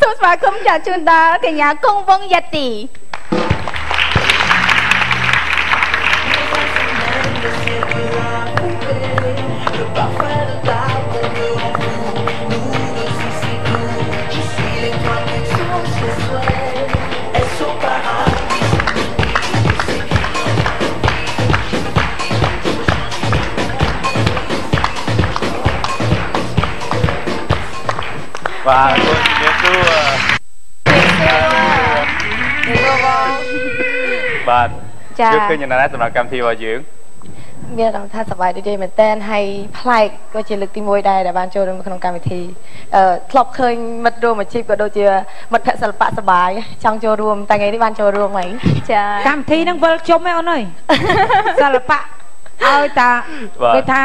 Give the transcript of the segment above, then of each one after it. สุภาคมจากจุนดาเกียรติคงวงยติว้าวเด็กตัวบ้านยุคขึ้นอย่างนั้นสำหรับกรรมทีวายืงเมียเราท่าสบายดีๆเหมือนเต้นให้พลายก็จะลึกตีมวยได้แต่บ้านโจดมันขนมการวิธีครอบเคยมัดรวมอาชีพก็โดยเฉพาะมัดแพะสลับปะสบายช่างโจรวมแต่ไงที่บ้านโจรวมไหมใช่การทีนั่งเบิร์กชมไม่เอาหน่อยสลับปะเอาตาไปท่า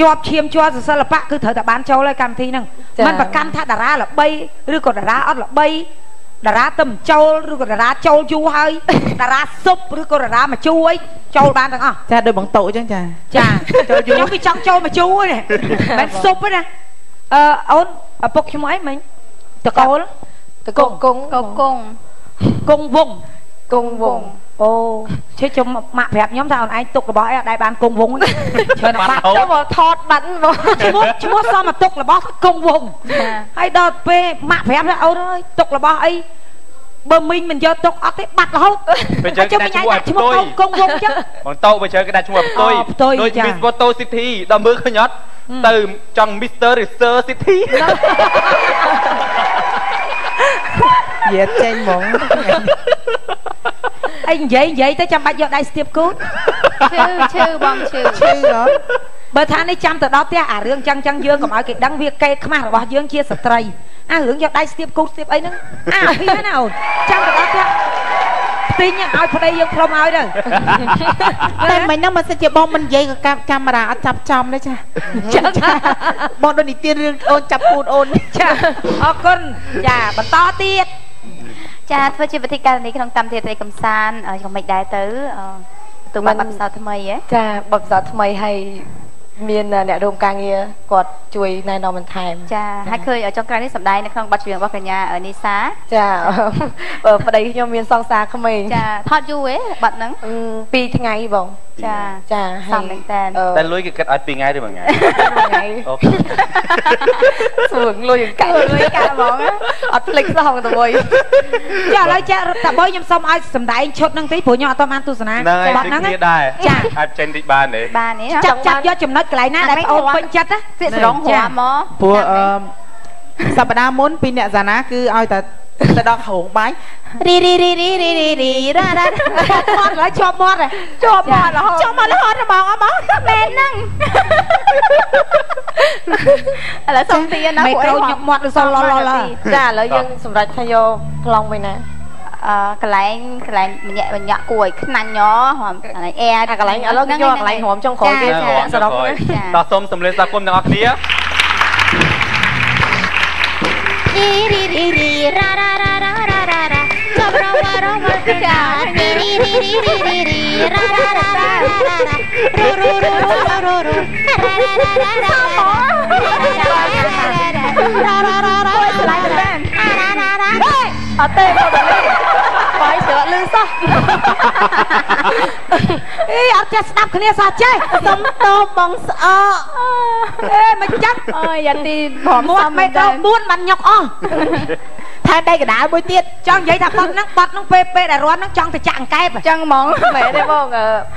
จอบเชียมจอบสลับปะคือเธอแต่บ้านโจเลยการทีนั่งมันแบบการท่าดาราหรอใบหรือกดดาราอัดหรอใบดาราตำโจลหรือกดาราโจลจูเฮยดาราซุปหรือกดดารามาช่วยโจลบ้านต่างอ่ะจ้าโดยบังโตจังจ้าจ้าโจลจูยังไปจังโจลมาช่วยเนี่ยแบบซุปนะเอาปกชิมไอ้ไหมตะโกนตะโกนกงกงกงกงวงกงวงโอ้ใช่จมหมาแบบย้อมเท้าไอ้ตุกระบอกไอ้ได้บ้านกงวงเชิญบ้านเจ้าบ่ทอดบั้นบ่ชั่วซ้อมมาตุกระบอกกงวงไอ้ดอดไปหมาแบบแล้วเอาเลยตุกระบอกไอ้เบอร์มินมันเยอะตุกเอาเตะบัดแล้วไปเจอกระดาษชั่วแบบตัวกงวงจ้ะบางโต๊ะไปเจอกระดาษชั่วแบบตัวโดยมิสโบโตซิตี้ดอมเบอร์ขยันตื่นจังมิสเตอร์หรือเซอร์ซิตี้เยอะเจนมองไอ้เย่แต่จำบัดยอดได้สเตียบกูดชื่อบ้องชื่อเหรอเบอร์ท่านได้จำแต่ดอกเตี้ยเรื่องจังเยื่อกับไอ้เก็บดังเวียเกย์ขมาหรือว่าเยื่อเชียร์สตรีเรื่องยอดได้สเตียบกูดสเตียบไอ้นั่งพี่นั่นเอาจำแต่ดอกเตี้ยตีนยังเอาพอได้ยังพร้อมเอาเลยแต่ไม่นั่งมันเสียบ้องมันเย่กับกล้ามราจับจำเลยจ้ะบ้องโดนอีเตี้ยเรื่องโอนจับปูนโอนจ้ะออกคนจ้ะบันต้อเตี้ยจะเพื่อชีวิตการนี้ขนมตำเทเตกำซานของไม่ได้ตื้อตัวมันแบบสาวทำไมเอ๊ะจะแบบสาวทำไมให้เมียนเนี่ยรวมกลางเงี้ยกอดจุยนายนอมันไทม์จ้าถ้าเคยเอาจงกลางที่สัปดาห์ในคลองบัตรเชียงว่ากันยาเอานิสาจ้าประเดี๋ยวโยมเมียนซองซาเข้ามาจ้าทอดยูเอ๊ะบัตรนั้นปีที่ไงบ่งจ้าจ้าสามแตนแต่ลุยกับกันอัดปีไงได้บ้างไงสูงลุยกับลุยกับมองอัดพลิกซองตัวบอยจ้าแล้วจ้าแต่บอยยังซ้อมไอ้สัปดาห์ชดนั่งตีผัวหยอดตอนมันตุสนะบัตรนั้นได้จ้าอัดเจนติบ้านเลยบ้านนี้จับยอดจำนวนไกลน่าได้โอ้เป็นจัดนะเสียร้องหัวหมอผัวสัปดาห์ม้วนปีเนี่ยจ้านะคือเอาแต่ดอกหงายรีร่าร่าหอดแล้วชอบมอดแล้วหอดมองอ่ะมองแมนนั่งแล้วส่งตีนะไม่เอาหยกมอดหรือส่งรอจ้าแล้วยังสำหรับชายโยลองไปนะcái này mình nhặt cùi cái nành nhỏ hòm cái này cái này nó cho cái này hòm trong khối kia sau đó ta xôm xôm lên ta côm đang ở kia đi đi đi đi ra ra ra ra ra ra ra ra ra ra ra ra đi đi đi đi đi đi ra ra ra ra ra ra ru ru ru ru ru ru ra ra ra ra ra ra ra ra ra ra ra raเสือลือซะอาจจะสนับคะแนนซะเจ๊สมโตบองสอมันจัดอย่าตีหอมซ้ำไม่ต้องบ้วนมันยกอ้อแทนได้กระดาษบุยเตี้ยจังยัยถักบัดน้องเป๊ะแต่ร้อนน้องจังแต่จังไกลแบบจังมองแม่ได้บ้าง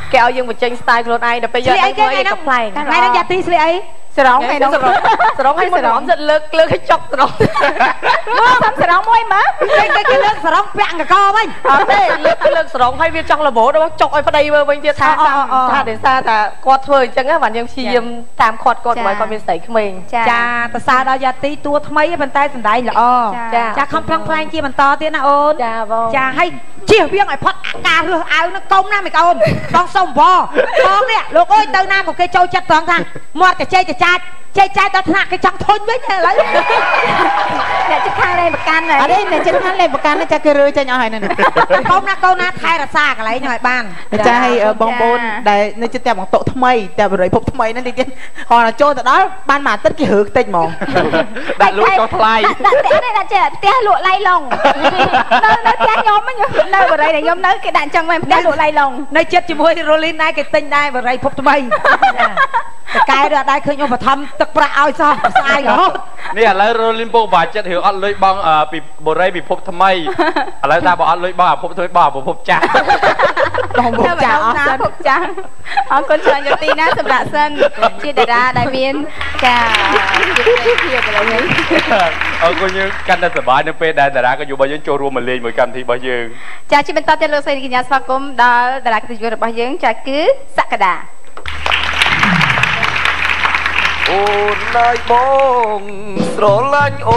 แกเอายังแบบจังสไตล์โคลนไอเดี๋ยวไปย้อนไปย้อนกับใครนายน้องอย่าตีสิไอสร้องไงน้องสร้องให้สร้องจะเลิกให้จบสร้องว่าทำสร้องมวยมั้ยเลิกสร้องแปะกับกอไปเลิกสร้องให้เวียนจังระโบแล้วว่าจบไอ้พอดีเมื่อวันเดียวท่าเดินซาแต่กอดเธอจังงั้นวันยังชีมตามคอดกอดไว้ความเป็นใสขึ้นเองจ้าแต่ซาเราอย่าตีตัวทำไมมันตายสันได้หรอจ้าคำพลังพลังจีมันต่อเตี้ยนะโอนจ้าให้เชี่ยเวียงไอ้พอดอากาศเรือเอาน้ำก้มน้ำไม่ก้มต้องส่งบอลเนี่ยลูกเอ้ยเติมน้ำกับแกโจจัดสองทางมอดกับเจ๊จะจัด ใจใจตะหนักไอ้จังทนไว้เนี่ยอะไรเนี่ยจะฆ่าอะไรประกันเลยอะไรเนี่ยจะฆ่าอะไรประกันจะกระรือจะหน่อยนั่นป้อมนักเกาหน้าไทยรักษาอะไรหน่อยบ้างจะให้บองบนได้เนี่ยจะแต่บังโตทำไมแต่บริบททำไมนั่นดิเดียนหอนโจแต่นั้นบ้านหมาตึ๊ดกี่หือเต็มหมองดัดลุกก็ไล่ดัดเตะเนี่ยดัดเจ็บเตะหลุดไล่ลงเนื้อเตะย้อมไม่หยุดเนื้ออะไรเนี่ยย้อมเนื้อกี่ด่านจังไม่ได้หลุดไล่ลงในเจ็บจมูกโรลินได้กี่เต็มได้อะไรพบทำไมกายเราได้เคยโยมมาทำตะปราเอาซะทรายเหรอเนี่ยแล้วโรลินโบบาดเจ็บเหวอัดเลยบ้องปีบบไรปีพบทำไมอะไรตาบอกอัดเลยบ้าพบทำไมบ้าผมพบจ้าลองพบจ้าอ๋อพบจ้าอ๋อคนชวนจะตีนะสำหรับเส้นจีดาดาได้เบียนแกเพียบอะไรเงี้ยเออคนยังกันได้สบายในเป้ได้ดาดาก็อยู่บางยังโจรวมมาเลยเหมือนกันที่บางยังจากที่เป็นตอนที่เราใส่กินยาสปาร์กมดาดาดาก็อยู่บางยังจากคือสักดาโอ้นายบองสระลังโอ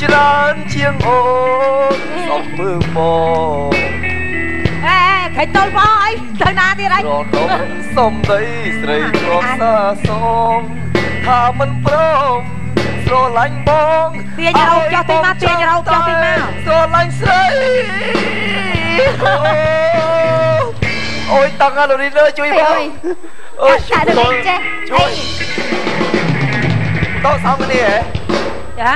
จราเชียงโอสองมือบองเอ๊ะใครต้นบอยเธอหน้าที่ไรรอดมสมได้ใส่ครอบซาสองถ้ามันพร้อมสระลังบองเตียงเราเจ้าตีมาเตียงเราเจ้าตีมาสระลังใส่โอ้ยตังกันเลยเลยช่วยบ้างโอ้ยช่วยช่วยต้องซ้ำกันนี่เหรอจ้ะ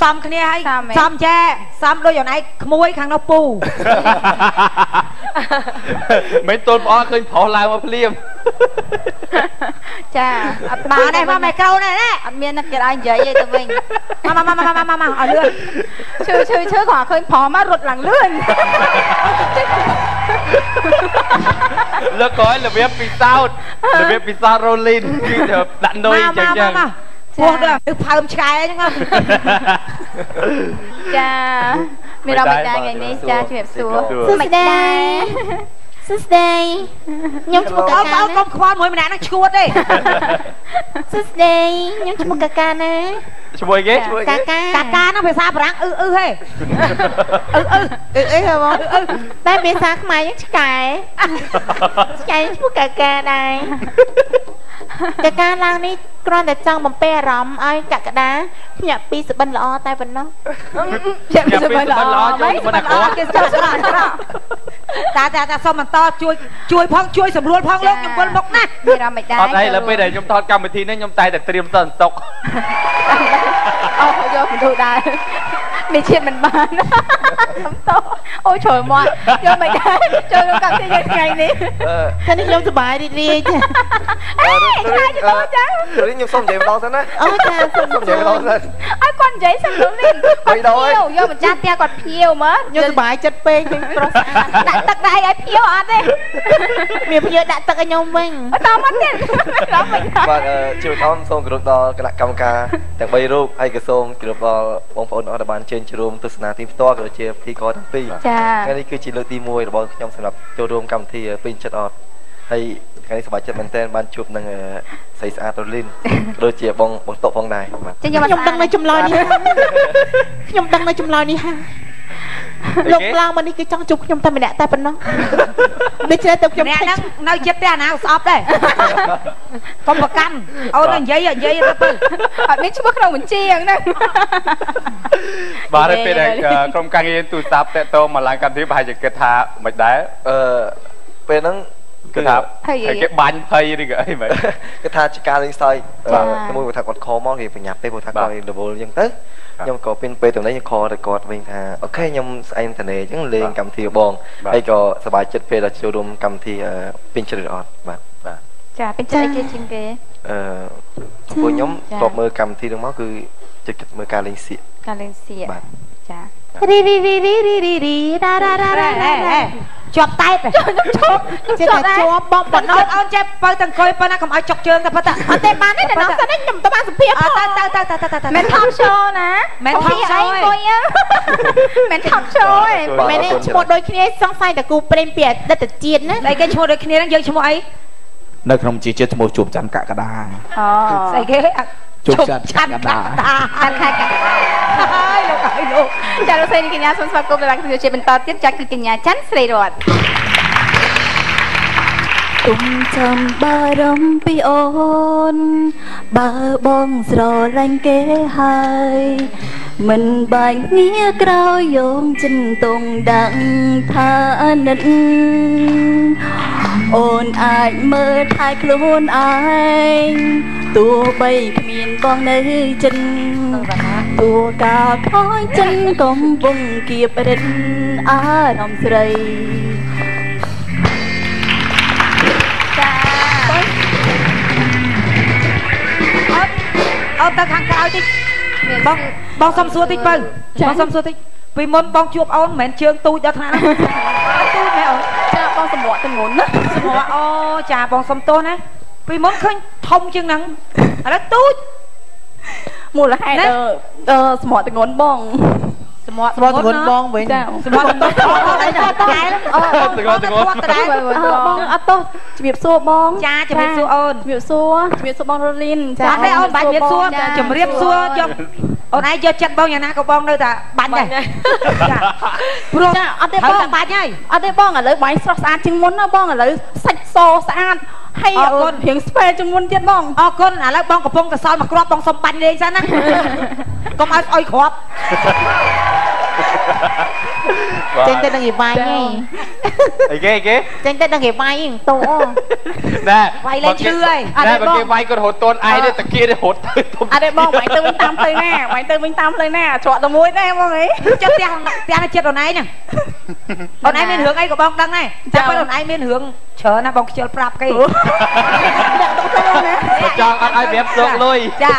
ซ้ำกันนี่ให้ซ้ำแจ้ซ้ำโดยอย่างไหนขโมยข้างนอกปูไม่ต้นอ้อเคยเผาลายมาเพลียมจ้ามาได้มาแม่เก่าเนี่ยนะอันเมียนักเกล้าใหญ่เลยตัวเองมาเอาเลื่อนชื่อขอเคยเผามารถหลังเลื่อนแล้วก็ระเบียบปีเต้าระเบียบปีซาโรลินที่เดือบดันโดยจังพวกเดือบดึกพายลมชายจังครับจ้าไม่เราไม่ได้ไงนี่จ้าช่วยแบบสู้ไม่ได้สุดเดย์ยมชุมกากาเอาความควานหวยมันน่าชวดเลยสุดเดย์ยมชุมกากานะช่วยแกช่วยแกกาน้องภาษาฝรั่งเฮ้ยเหรอได้ภาษาขมายยังไก่ไก่ชุมกากาได้กากาเรานี่กรอนแต่จังมันเปรร้อมไอ้กากาด้าหยาบปีสบันล้อตายบนน้องหยาบปีสบันล้อไม่สบันล้อเกิดจากอะไรแต่สมันต่อช่วยพังช่วยสำรวจพังเรื่องยมบนบกนะไม่เราไม่ได้เอาได้แล้วไปไหนยมทอดกรรมไปทีนั่นยมตายแต่เตรียมตอนตกเอาเขาโยนดูได้ไม่เชี่ยมันมานะทำโตโอ้โฉมว่าโยนไม่ได้โยนกับที่ยังไงนี่ท่านนี่ยมสบายดีๆจ้ะเฮ้ยใช่จ้ะจ้ะเดี๋ยวนี้ยมส้มใหญ่มาลองซะนะเอาจ้ะส้มใหญ่มาลองซะไอ้คนใหญ่สำรวจนี่กดเพี้ยวโยนมันจัดเตี้ยกดเพี้ยวมั้ยโยนสบายจัดเป้งเป็นโปรสารดักตักได้ไอ้เพี้ยวอ่ะเนี่ยมีเพี้ยวดักตักไอ้ยมมึงตามมันเนี่ยร้องไม่ได้ว่าชิวท้องส้มกระดูกดอกระดักกำกาแต่ใบรูปไอ้กระส้มกระดูกดอกองค์พระองค์อัฐบาลเชิญชมตุสนาทีมตัวกับเชียร์ที่คอทั้งปีการนี้คือจีนเลือกตีมวยหรือบอลย่อมสำหรับโจรวมกรรมที่เป็นชัดออดให้การนี้สบายใจมันเต้นบานชุบนั่งใส่สะอาดตัวลิ้นโดยเชียร์บองโต๊ะบองนายยมดังในจุ่มลอยนี่ยมดังในจุ่มลอยนี่ฮะลงกลางมันนี่คือจังจุกยมทำไม่ได้แต่เป็นน้องไม่ใช่แต่ยมนั่งนั่งเจ็บแต่นะสอบเลยกรมประกันเอาเรื่องเย้ยแล้วปืนไม่ใช่พวกเราเหมือนเจียงนะบาร์ได้เป็นกรมการเงินตูซับแต่โตมาหลังการที่พายจะกระทาไม่ได้เป็นนั่งกระทาเก็บบันเพย์ดิเกย์ไหมกระทาจิการลิงไซมวยกระทากอดคอมองเห็นเป็นหยาบเป็นกระทากอดเดบอลยังตึ๊ยมก็เป็นไปตรงนั้นยมคอแต่กอดเป็นฮะโอเคยมไอ้ทะเลยังเลงกำทีบองไอ้ก็สบายใจไปเราโจรมกำทีเป็นเฉลี่ยอดมาจ้าเป็นเฉลี่ยเกจิงเกพวกยมตบมือกำทีตรงนั้นคือจะจับมือการเล่นเสียจ้ารีได้จบไตไปจบบ่มบ่นเอาเจ็บไปตั้งคอยไปนะคำเอาจกเชิงแต่พอแต่เตะมาเนี่ยน้องจะได้ยมตะบ้านสุเพียบตาแมนทอมโชว์นะแมนทอมโชว์แมนทอมโชว์แมนนี่ชมโดยคณีสองไฟแต่กูเปลี่ยนเปลี่ยนได้แต่เจียนนะไอ้แกชมโดยคณีนั่งเยอะชมไอ้ในขนมจีเจชมจูบจันกะกระดาอ๋อไอ้แกจุกจันกระดาจันกระดาจารุเซนกิญญาสมศักดิ์กบลรังสิโยเชเป็นตอนเทียบจากกิญญาจันทร์เสรีรอด ตุ้มจำบารมปีอ่อนบาบองสรแรงเกหายมันบางเนี้ยกราวยงจินตรงดังทานันโอนอายเมื่อทายคลุนอายตัวใบมีนบองในจินตัวกาคอยจินกงบุงเกียบเรินอารมณ์ใสเอาตะขังกาวติบ้องบ้องซ้ำซัวติบ้องบ้องซ้ำซัวติวิมลบ้องจูบเอาเหม็นเชิงตูจะทานตูแมวจ้าบ้องสมอตะงุนนะสมออ๋อจ้าบ้องซ้ำโตนะวิมลเคยทงเชิงนั้นอะไรตูมูลละให้สมอตะงุนบ้องสมอตะงุนบ้องเหม็นสมอตะงุนบ้องอะไรนะตะไคร้อ๋อตะงุนตะงุนตะไคร้บ้องอัตโต้จะเบียดซัวบ้องจ้าจะเบียดซัวเอิญเบียดซัวเบียดซัวบ้องโรลินจ้าได้เอิญใบเบียดซัวจะเรียบซัวจังអូនឯងយកចិត្តបងយ៉ាងណាក៏បងនៅតែបាញ់ដែរចាព្រោះចាអត់ទេបងបាញ់ហើយអត់ទេបងឥឡូវបាញ់ស្រស់ស្អាតជាងមុនណាបងឥឡូវសាច់សស្អាតហើយអរគុណរៀងស្ពែជាងមុនទៀតបងអរគុណឥឡូវបងកំពុងកសល់មកគ្រាប់បងសុំបាញ់លេងសិនណាកុំឲ្យស្អុយគ្រាប់ចេញទៅនឹងឯវាយហីអីគេចេញទៅនឹងឯវាយហ្នឹងតោណាវាយលេងឈឺហើយអត់ទេបងគេវាយគាត់រត់តូនឯងទេតាគៀនរត់ទៅអត់ទេបងវាយទៅវិញតាមផ្លូវណាវាយទៅវិញតាមផ្លូវណាច្រកតែមួយទេបងអីចុះផ្ទះចិត្តខ្លួនឯងហ្នឹងខ្លួនឯងមានរឿងអីក៏បងដឹងដែរតែបើខ្លួនឯងមានរឿងច្រើនណាបងខ្ជិលប្រាប់គេដាក់ទុកទៅណាចង់អត់ឲ្យប្រាប់សោកលុយចា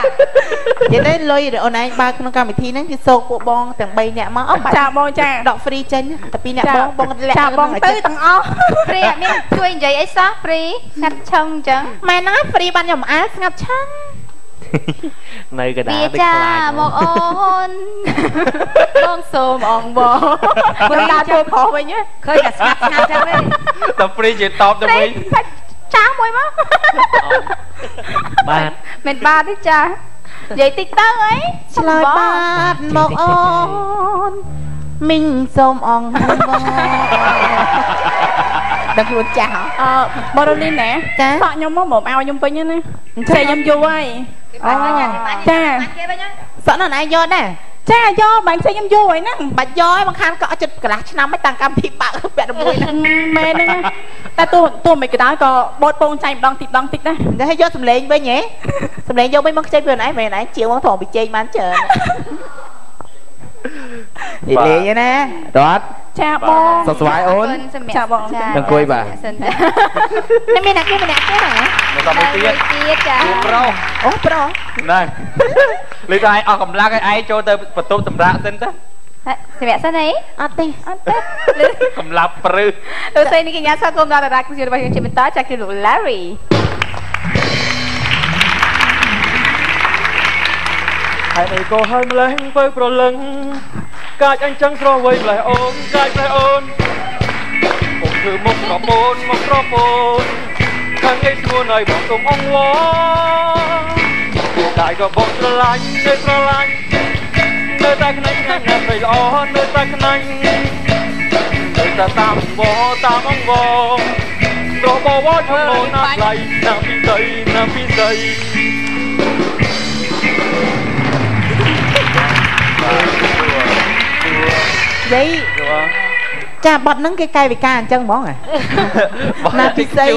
និយាយទៅលុយខ្លួនឯងបើក្នុងកម្មវិធីហ្នឹងគឺសោកពួកបងទាំង3នាក់មកអត់បាច់ចាបងចាដកហ្វ្រីចេញតែពីអ្នកបងលាក់ចាបងទៅទាំងអស់ហ្វ្រីអត់មានជួយនិយាយអីសោះហ្វ្រីស្ងាត់ឆឹងអញ្ចឹងម៉ែណាហ្វ្រីបានខ្ញុំអើស្ងាត់ឆឹងនៅកណ្ដាលទឹកខ្លាចចាបងអូនបងសូមអងបងព្រោះតាធ្វើប្រុសវិញឃើញតែស្ងាត់ស្ងាត់ចឹងទេតែហ្វ្រីនិយាយតបទៅវិញចាមួយមកបាទមិនបាទទេចានិយាយតិចទៅអីឆ្លើយបាទមកអូនมิงสมองดังคุณจ๋าบอลลินแหนะต่อยมมบ่มเอายมไปยังไงใช่ยมยูไว้จ้าสอนอะไรยอดน่ะจ้ายอดบังใช่ยมยูไว้นั่งบัดย้อยบางครั้งก็จุดกระดาษน้ำไม่ต่างกันผิดปากแบบมวยนั่งแม่นั่งแต่ตัวไม่กระดาษก็บดปงใจดองติดนะจะให้ยอดสำเร็จไปเนี้ยสำเร็จยอดไม่มักใจเพื่อนไหนแม่ไหนเจียวมังทองไปเจียมันเจอดีเลยยังนะดอทจ้าบองสวายโอนจ้าบองดังคุยป่ะไม่มีนักเที่ยวมาแนบเที่ยวไหนมาต่อไปเที่ยวจ้าโปรโอ้โปรนั่นหรือใครออกกำลังไอ้โจเตอร์ประตูตำราเส้นต์เสบียงเส้นไหนอัดติอัดติหรือกำลังปรือตัวเส้นนี้กินยาสักกลมดาวดาราคุณจะไปยังเชมิต้าจากกิลูลารีไอ้ก็ให้แมลงไปโปรลังกายอันจังเพราะไว้แปลโอนกายแปลโอนผมคือมกกระโปนมกกระโปนทางไอ้ตัวหน่อยบอกสมองวอกายก็บอกประหลาดเลยประหลาดเลยตาขนังขนังเลยอ่อนเลยตาขนังเลยตาตามวอตามองวอรอบวอทั้งโลกน้ำไหลน้ำพี่ใจน้ำพี่ใจđấy cha bật nắng cái cây bị ca chân món à na bị say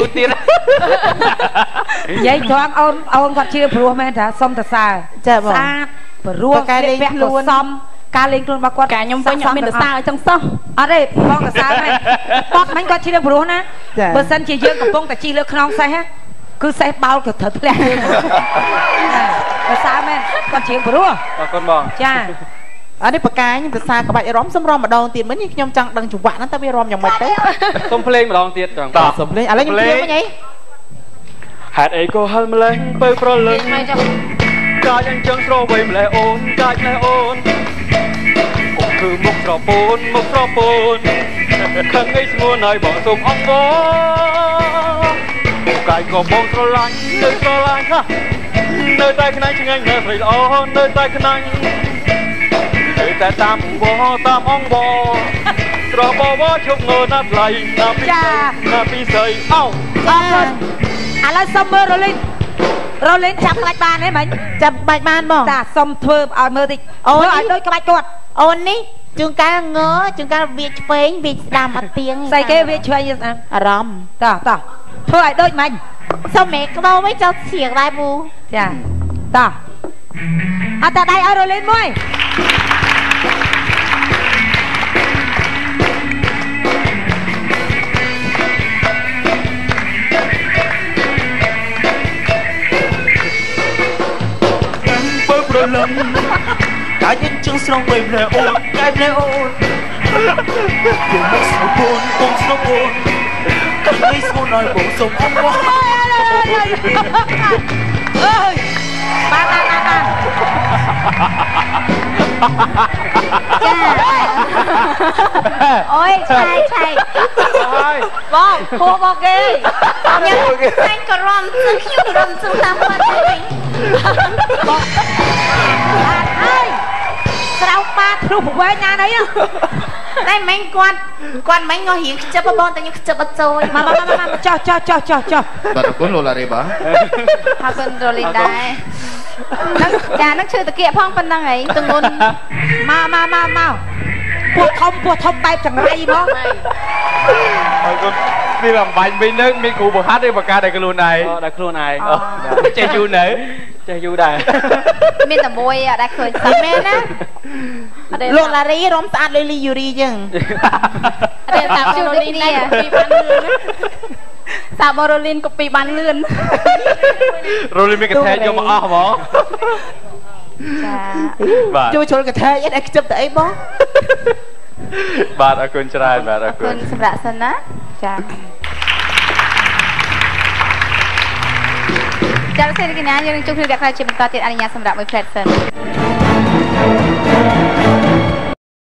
vậy thoáng ông còn chưa rùa mẹ đã xong thật xa xa rùa cái vẽ luôn xong ca lên luôn bà con cả nhóm với nhóm mình được xa ở trong sông ở đây con cả xa này bóp bánh con chưa rùa nè bữa sân chỉ riêng cặp bông tại chi lược non say hết cứ say bao thật thật lẹ xa mẹ con chỉ rùa con bò chaอันนี้ปากกาเนี่ยภาษากระบะร้องซ้ำร้องมาดองตีนเหมือนอย่างจังดังจุกหวานนั่นแต่ไม่ร้องอย่างไม่เป๊ะสมเพลงมาดองตีนจังต่อสมเพลงอะไรอย่างเงี้ยเป็นไงหาดไอโก้ฮัลมาเลยไปโปรเลยกายยังจังโปรไว้มาเลยโอนกายเลยโอนผมคือมุกกระโปนมุกกระโปนข้างไอ้สมัวหน่อยบอกสมอ่องวอกายก็มองตะลังเดินตะลังค่ะเดินใต้ขนังช่างไงเดินไปอ๋อเดินใต้ขนังแต่ตามวอตามองวอรอบวอชกเงินนับไหลนับปีใส่นับปีใส่เอ้า อาล่ะส้มเบอร์เราเล่นจับกระบาลให้มันจับกระบาลบ่จ้ะส้มเธอเอาเมื่อติโอ้ยโดยกระบาลกดโอนนี่จุงการเงอจุงการเวียดเป้งเวียดดำมาเตียงใส่แกเวียดช่วยยังรำต่อเธอไอ้โดยมันส้มเมฆเราไม่จะเสียงไรบูจ้ะต่อเอาแต่ได้เอาเราเล่นมวยกายยิ้มจึงสร้างใบเนโอนกายเนโอนเกี่ยวกับสมบูรณ์คงสมบูรณ์กับไม่สมบูรณ์หน่อยบ่สมบูรณ์เฮ้ยมาโอ้ยใช่บอกโคบอกเกยยังเล่นกระรำซึ่งคิวกระรำซึ่งตามมาเองบอกเฮ้ยเราปาทุบไว้งานไหนอ่ะได้แมงกวนแมงงอหิ้งจับบอลแต่ยังจับโจยมาจ้าแต่คนโลลาเรบ้าฮาคนโรลินได้นักชื่อตะเกียบพ้องเป็นยังไงตึงบนมาปวดทอมไปจังไรบ้างนี่ลำบากไปนึกมีครูบอกฮัทได้ปากกาได้ครูนายได้ครูนายจะอยู่ไหนจะอยู่ได้มีแต่มวยอ่ะได้เคยสามเมตรนะโลลารีร้องสะอาดเลยลีอยู่รีจังเดี๋ยวสาวโรลินได้กบปีบานเลื่อนสาวโรลินกบปีบานเลื่อนโรลินไม่กระแทกยอมอ้อหมอช่วยชนกระแทกยัดไอ้จับแต่ไอ้บอบาดอคุณชรายบาดอคุณสระสนะจ้าจากเสร็จกินนะยังจุกคือเด็กใครจะเป็นตัวติดอะไรอย่างสำหรับไว้เพลิดเพลิน